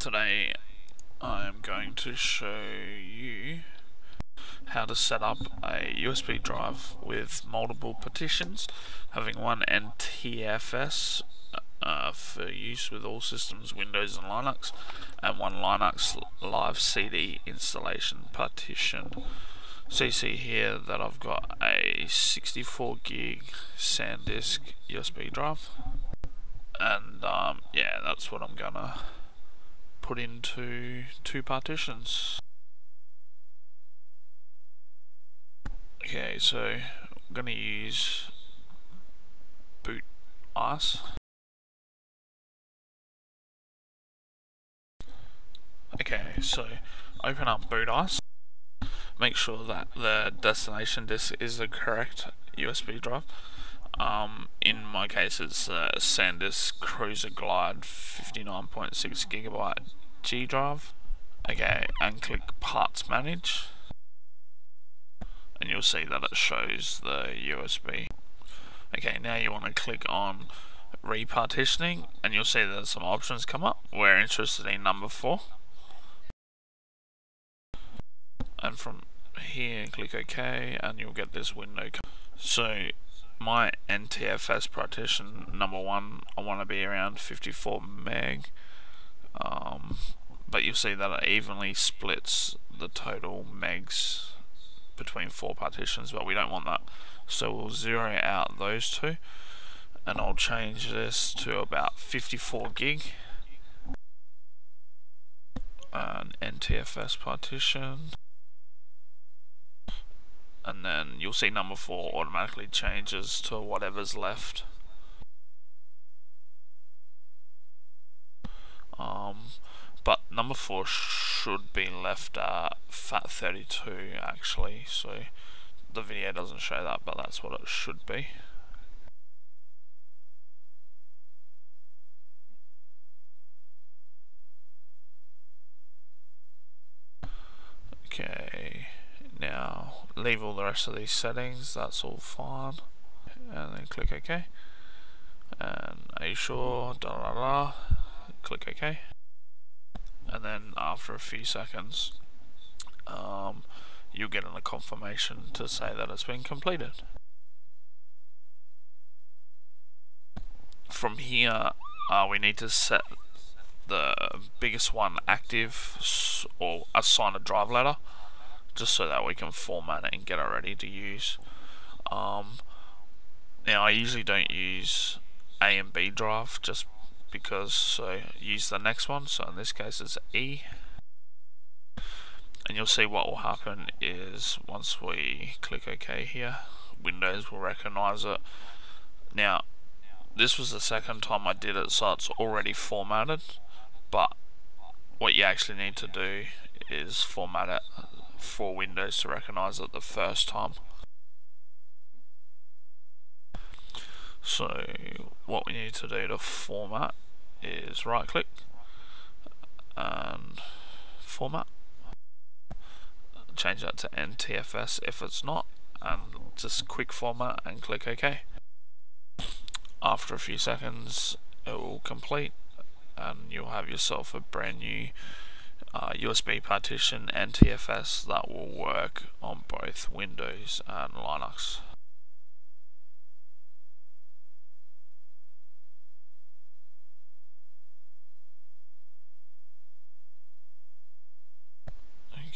Today I'm going to show you how to set up a USB drive with multiple partitions, having one NTFS for use with all systems, Windows and Linux, and one Linux Live CD installation partition. So you see here that I've got a 64 gig SanDisk USB drive, and yeah, that's what I'm gonna put into two partitions. Okay, so I'm going to use boot ISO. Okay, so open up boot ISO. Make sure that the destination disk is the correct USB drive. In my case, it's SanDisk Cruiser Glide 59.6 GB G drive. Okay, and click Parts Manage. And you'll see that it shows the USB. Okay, now you want to click on repartitioning, and you'll see that some options come up. We're interested in number 4. And from here, click OK, and you'll get this window. So my NTFS partition number 1, I want to be around 54 meg. But you'll see that it evenly splits the total megs between 4 partitions, but we don't want that, so we'll zero out those two, and I'll change this to about 54 gig, an NTFS partition, and then you'll see number 4 automatically changes to whatever's left. But number 4 should be left at FAT32 actually, so the video doesn't show that, but that's what it should be. Okay, now leave all the rest of these settings, that's all fine, and then click OK, and are you sure, click OK. And then after a few seconds, you'll get a confirmation to say that it's been completed. From here, we need to set the biggest one active or assign a drive letter, just so that we can format it and get it ready to use. Now, I usually don't use A and B drive, just because use the next one, so in this case it's E, and you'll see what will happen is once we click OK here, Windows will recognize it. Now this was the second time I did it, so it's already formatted, but what you actually need to do is format it for Windows to recognize it the first time. So what we need to do to format is right click and format, change that to NTFS if it's not, and just quick format and click OK. After a few seconds it will complete, and you'll have yourself a brand new USB partition NTFS that will work on both Windows and Linux.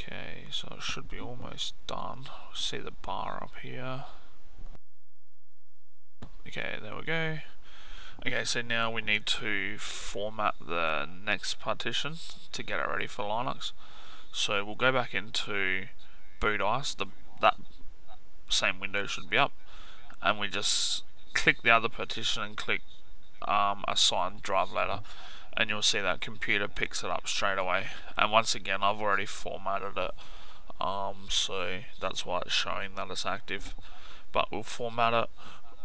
Okay, so it should be almost done. We'll see the bar up here. Okay, there we go. Okay, so now we need to format the next partition to get it ready for Linux. So we'll go back into boot ISO. That same window should be up, and we just click the other partition and click assign drive letter. And you'll see that computer picks it up straight away, and once again I've already formatted it, so that's why it's showing that it's active. But we'll format it,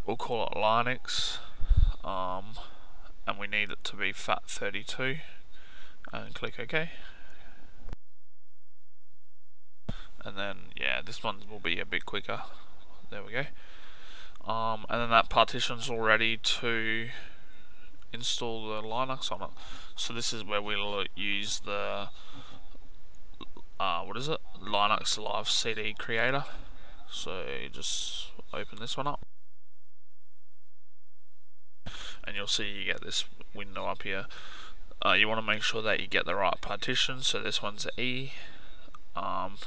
we'll call it Linux, and we need it to be FAT32, and click OK. And then yeah, this one will be a bit quicker, there we go. And then that partition's all ready to install the Linux on it, So this is where we'll use the Linux Live CD Creator. So just open this one up, and you'll see you get this window up here. You want to make sure that you get the right partition, so this one's E.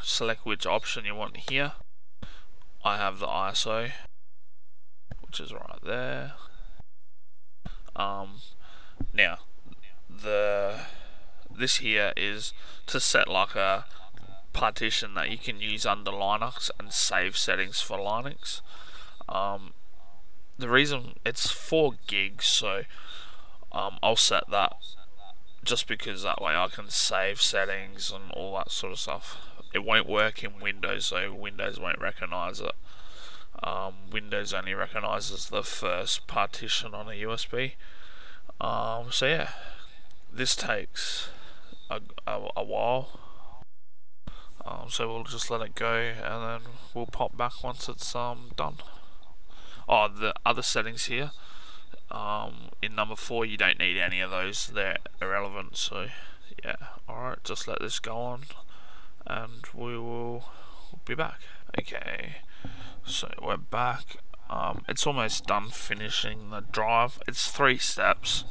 Select which option you want here. I have the ISO, which is right there. Now, this here is to set like a partition that you can use under Linux and save settings for Linux. The reason it's 4 gigs, so I'll set that just because that way I can save settings and all that sort of stuff. It won't work in Windows, so Windows won't recognize it. Windows only recognizes the first partition on a USB. So yeah, this takes a while. So we'll just let it go, and then we'll pop back once it's done. Oh, the other settings here, in number 4, you don't need any of those, they're irrelevant. So yeah, alright, just let this go on and we will be back. Okay, so we're back. It's almost done finishing the drive. It's 3 steps.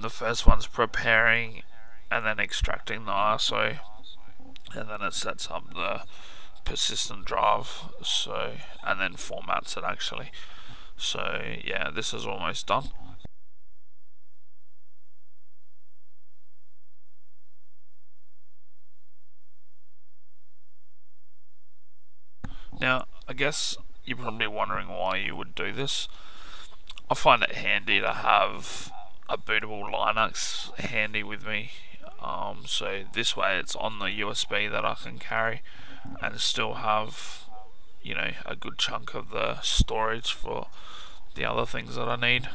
The first one's preparing and then extracting the ISO, and then it sets up the persistent drive, so, and then formats it actually. So yeah, this is almost done. Now, I guess you're probably wondering why you would do this. I find it handy to have a bootable Linux handy with me. So this way it's on the USB that I can carry and still have, you know, a good chunk of the storage for the other things that I need.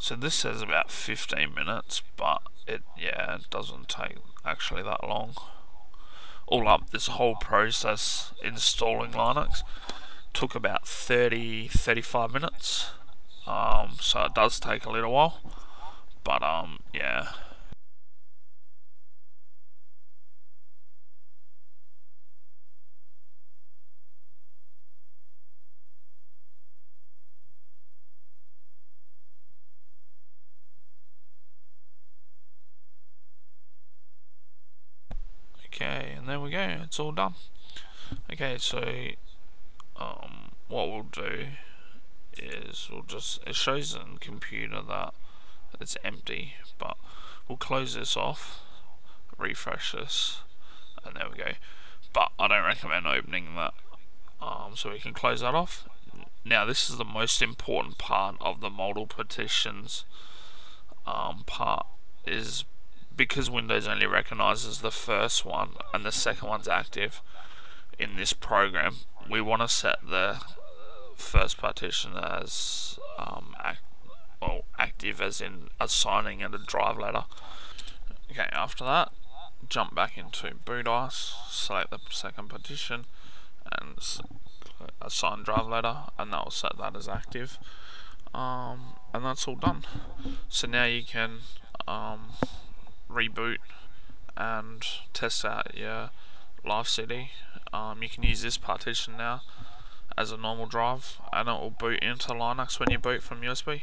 So this says about 15 minutes, but it doesn't take actually that long. All up, this whole process installing Linux took about 30-35 minutes. So it does take a little while, but yeah. Okay, and there we go, it's all done. Okay, so what we'll do is we'll just, it shows in the computer that it's empty, but we'll close this off, refresh this, and there we go. But I don't recommend opening that, so we can close that off. Now this is the most important part of the modal partitions part, is because Windows only recognizes the first one and the second one's active in this program, we want to set the first partition as active, as in assigning it a drive letter. Okay, after that, jump back into BootIce, select the second partition and assign drive letter, and that will set that as active. And that's all done. So now you can reboot and test out your Live CD. You can use this partition now as a normal drive, and it will boot into Linux when you boot from USB.